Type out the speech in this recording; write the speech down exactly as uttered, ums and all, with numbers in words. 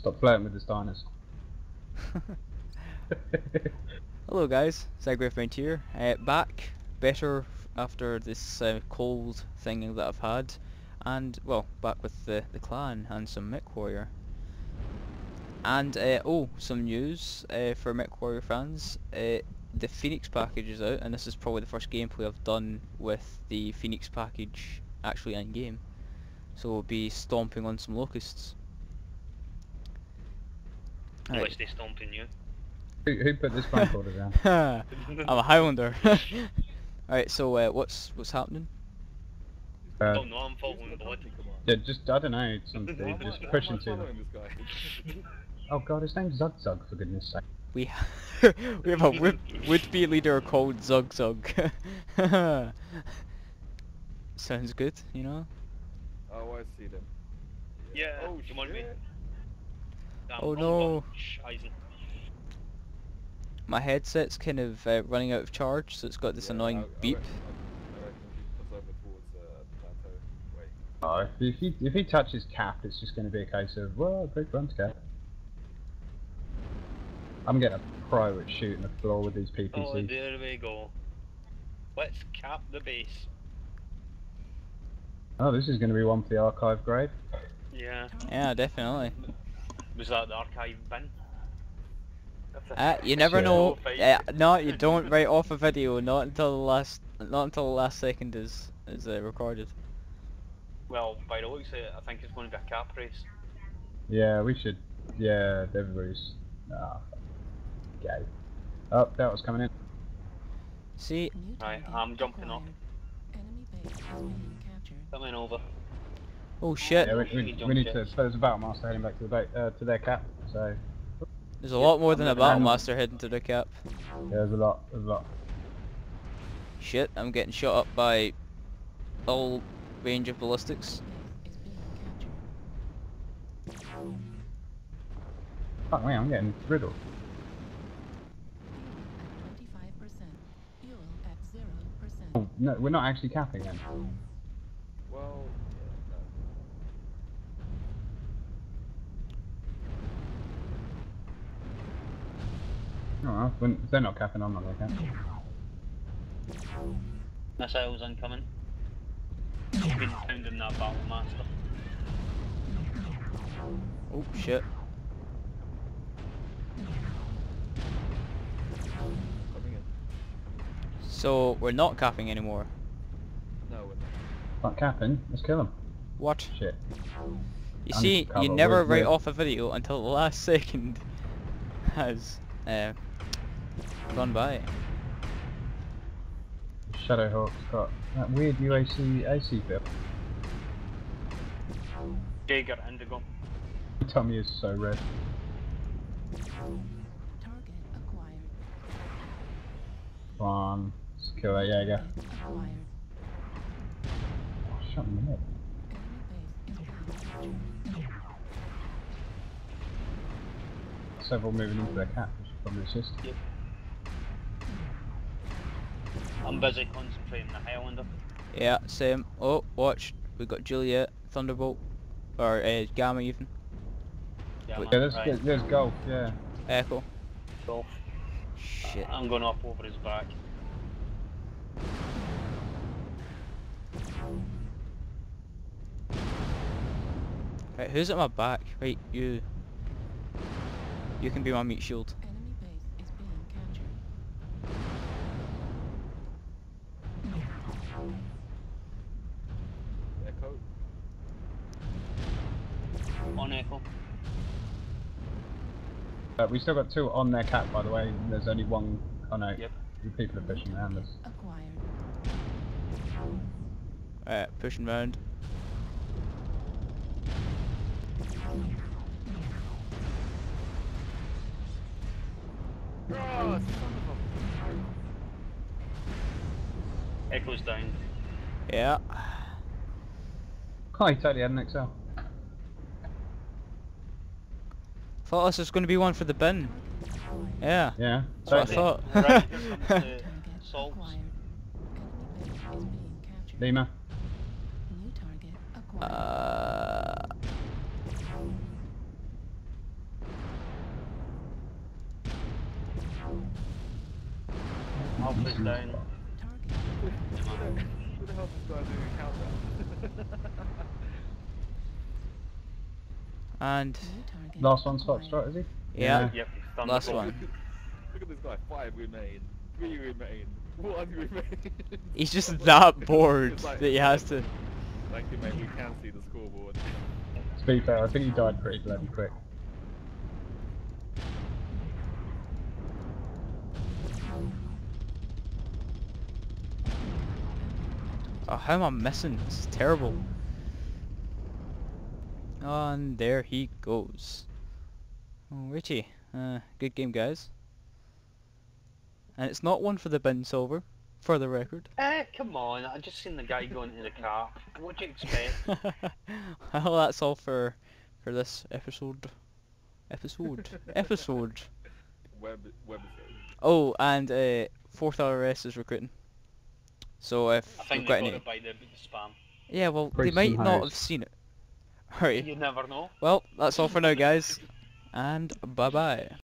Stop flirting with the Starners. Hello guys, Zagreth Mount here. Uh, back, better after this uh, cold thing that I've had, and well, back with the, the clan and some MechWarrior. And uh, oh, some news uh, for MechWarrior fans. Uh, the Phoenix package is out, and this is probably the first gameplay I've done with the Phoenix package actually in game. So we'll be stomping on some locusts. Right. Which they stomping you? Who, who put this fan folder down? I'm a Highlander. Alright, so uh, what's what's happening? Uh, oh no, I'm following the logic. Yeah, just, I don't know, something, just pushing to them. Oh god, his name's Zug Zug, for goodness sake. We, ha we have a would, would be leader called Zug Zug. Sounds good, you know? Oh, I see them. Yeah, oh, do you mind me? Damn, oh no! My headset's kind of uh, running out of charge, so it's got this yeah, annoying I, I beep. Reckon, I reckon if, over towards, uh, oh, if, he, if he touches cap, it's just going to be a case of, well, great runs, cap. I'm getting a pro at shooting the floor with these P P Cs. Oh, there we go. Let's cap the base. Oh, this is going to be one for the archive grade. Yeah. Yeah, definitely. Was that the archive bin? Uh, you never sure. know. Uh, no, you don't write off a video. Not until the last, not until the last second is is uh, recorded. Well, by the looks of it, I think it's going to be a cap race. Yeah, we should. Yeah, everybody's. Ah, okay. Oh, that was coming in. See. Right, I'm jumping up. Coming over. Oh shit! Yeah, we, we, we need to. So there's a battle master heading back to the boat, uh, to their cap. So. There's a yep, lot more than a battle master heading to the cap. Yeah, there's a lot. There's a lot. Shit! I'm getting shot up by a whole range of ballistics. Oh man, I'm getting riddled. Oh, no, we're not actually capping then. Well. Oh, well, they're not capping on, not they can. Missiles incoming. I've been pounding that battle master. Oh shit. So we're not capping anymore. No, we're not. Not capping. Let's kill him. What? Shit. You I'm see, you never write off a video until the last second has uh, gone by. Shadowhawk's got that weird U A C A C build. Jager Indigo. Your tummy is so red. Target acquired. Come on, let's kill that Jager. Oh, shut me up. Several moving into their cap, which is probably assist. Yep. I'm busy concentrating the Highlander. Yeah, same. Oh, watch. We got Juliet, Thunderbolt, or uh, Gamma even. Yeah, yeah there's, right. there's golf, yeah. Echo. Golf. Shit. I'm going up over his back. Right, who's at my back? Right, you. You can be my meat shield. Enemy base is being captured. Echo. On Echo. Uh, we still got two on their cap, by the way. There's only one. Oh no. Yep. People are pushing around us. Alright, uh, pushing round. Oh, Echo's down. Yeah. Oh, he totally had an X L. Thought this was going to be one for the bin. Yeah. Yeah. That's what I thought. Right, Salt. Lima. Uh. down. Who the hell is doing a countdown? And last one's Fox, right? Is he? Yeah. Yep. Last one. Look at this guy. Five remain. Three remain. One remain. He's just that bored like, that he has to. Thank you, mate. We can see the scoreboard. To be fair, I think he died pretty bloody quick. Oh, how am I missing? This is terrible. And there he goes. Oh, Richie, uh, good game, guys. And it's not one for the bin silver, for the record. Eh, come on! I just seen the guy going into the car. What do you expect? Well, that's all for for this episode. Episode. episode. Web. Web. Oh, and uh, fourth R S is recruiting. So if I think we've got any... it by the spam. Yeah, well, Price they might not highs. have seen it. Alright. You never know. Well, that's all for now, guys, and bye bye.